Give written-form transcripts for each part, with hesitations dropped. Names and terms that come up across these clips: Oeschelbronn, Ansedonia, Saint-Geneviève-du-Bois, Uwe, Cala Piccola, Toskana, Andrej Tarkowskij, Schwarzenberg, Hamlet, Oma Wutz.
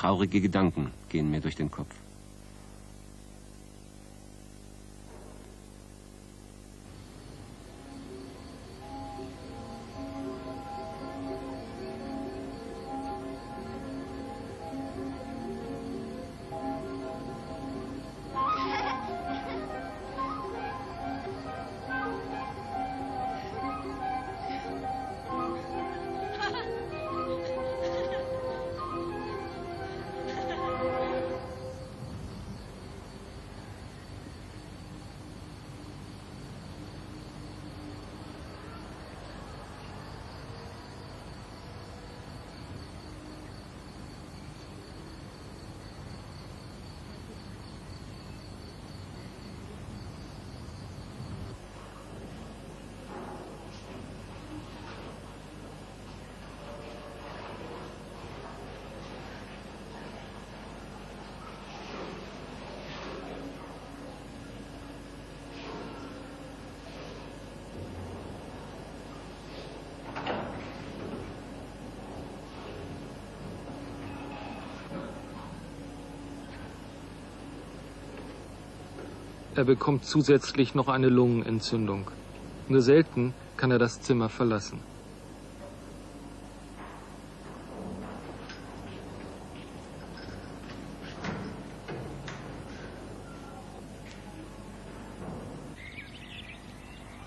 Traurige Gedanken gehen mir durch den Kopf. Er bekommt zusätzlich noch eine Lungenentzündung. Nur selten kann er das Zimmer verlassen.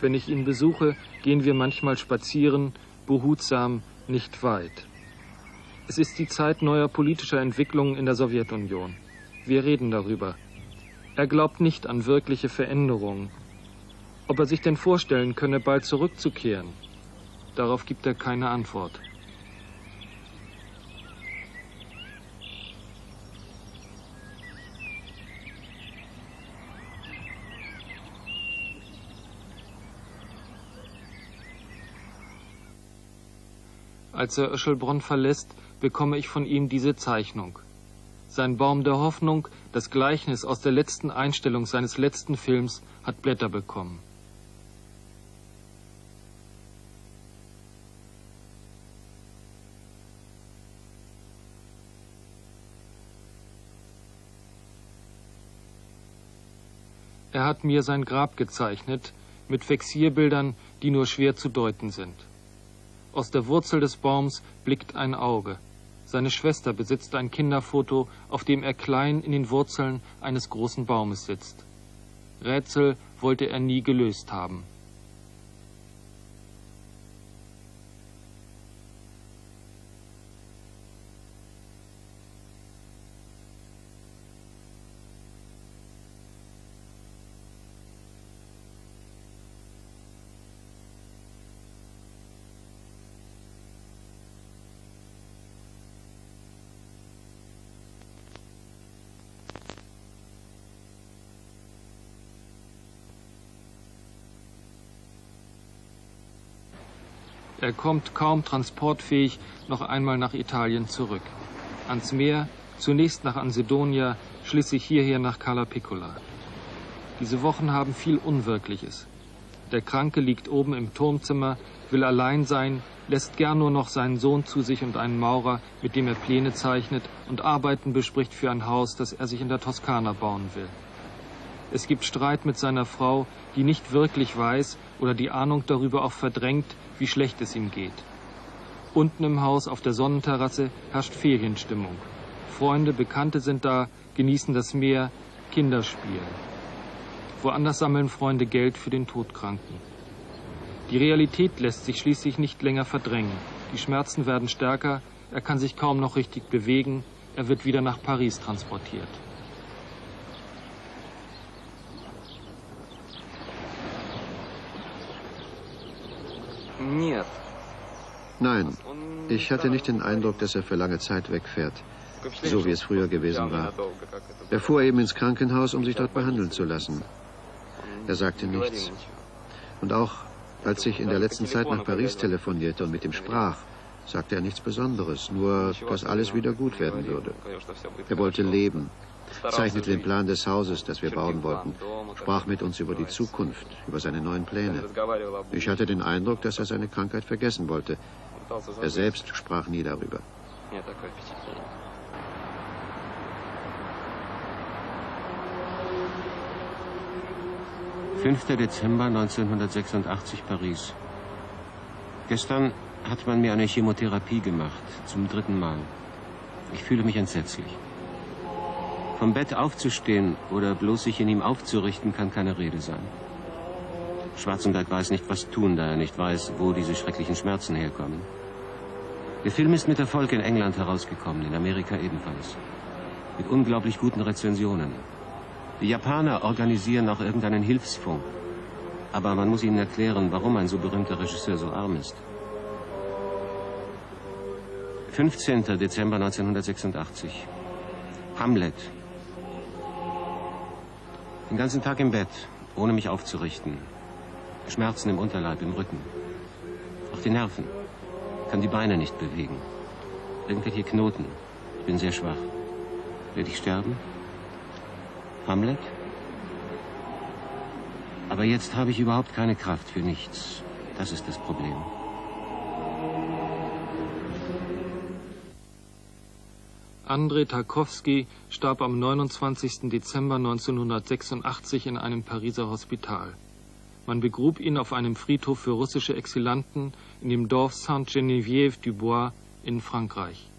Wenn ich ihn besuche, gehen wir manchmal spazieren, behutsam, nicht weit. Es ist die Zeit neuer politischer Entwicklungen in der Sowjetunion. Wir reden darüber. Er glaubt nicht an wirkliche Veränderungen. Ob er sich denn vorstellen könne, bald zurückzukehren? Darauf gibt er keine Antwort. Als er Oeschelbronn verlässt, bekomme ich von ihm diese Zeichnung. Sein Baum der Hoffnung, das Gleichnis aus der letzten Einstellung seines letzten Films, hat Blätter bekommen. Er hat mir sein Grab gezeichnet, mit Vexierbildern, die nur schwer zu deuten sind. Aus der Wurzel des Baums blickt ein Auge. Seine Schwester besitzt ein Kinderfoto, auf dem er klein in den Wurzeln eines großen Baumes sitzt. Rätsel wollte er nie gelöst haben. Er kommt kaum transportfähig noch einmal nach Italien zurück. Ans Meer, zunächst nach Ansedonia, schließlich hierher nach Cala Piccola. Diese Wochen haben viel Unwirkliches. Der Kranke liegt oben im Turmzimmer, will allein sein, lässt gern nur noch seinen Sohn zu sich und einen Maurer, mit dem er Pläne zeichnet und Arbeiten bespricht für ein Haus, das er sich in der Toskana bauen will. Es gibt Streit mit seiner Frau, die nicht wirklich weiß oder die Ahnung darüber auch verdrängt, wie schlecht es ihm geht. Unten im Haus auf der Sonnenterrasse herrscht Ferienstimmung. Freunde, Bekannte sind da, genießen das Meer, Kinder spielen. Woanders sammeln Freunde Geld für den Todkranken. Die Realität lässt sich schließlich nicht länger verdrängen. Die Schmerzen werden stärker, er kann sich kaum noch richtig bewegen, er wird wieder nach Paris transportiert. Nein, ich hatte nicht den Eindruck, dass er für lange Zeit wegfährt, so wie es früher gewesen war. Er fuhr eben ins Krankenhaus, um sich dort behandeln zu lassen. Er sagte nichts. Und auch, als ich in der letzten Zeit nach Paris telefonierte und mit ihm sprach, sagte er nichts Besonderes, nur, dass alles wieder gut werden würde. Er wollte leben, zeichnete den Plan des Hauses, das wir bauen wollten, sprach mit uns über die Zukunft, über seine neuen Pläne. Ich hatte den Eindruck, dass er seine Krankheit vergessen wollte. Er selbst sprach nie darüber. 5. Dezember 1986, Paris. Gestern hat man mir eine Chemotherapie gemacht, zum 3. Mal. Ich fühle mich entsetzlich. Vom Bett aufzustehen oder bloß sich in ihm aufzurichten, kann keine Rede sein. Schwarzenberg weiß nicht, was tun, da er nicht weiß, wo diese schrecklichen Schmerzen herkommen. Der Film ist mit Erfolg in England herausgekommen, in Amerika ebenfalls. Mit unglaublich guten Rezensionen. Die Japaner organisieren auch irgendeinen Hilfsfunk. Aber man muss ihnen erklären, warum ein so berühmter Regisseur so arm ist. 15. Dezember 1986. Hamlet. Den ganzen Tag im Bett, ohne mich aufzurichten. Schmerzen im Unterleib, im Rücken. Auch die Nerven. Kann die Beine nicht bewegen. Irgendwelche Knoten. Ich bin sehr schwach. Werde ich sterben? Hamlet? Aber jetzt habe ich überhaupt keine Kraft für nichts. Das ist das Problem. Andrej Tarkowskij starb am 29. Dezember 1986 in einem Pariser Hospital. Man begrub ihn auf einem Friedhof für russische Exilanten in dem Dorf Saint-Geneviève-du-Bois in Frankreich.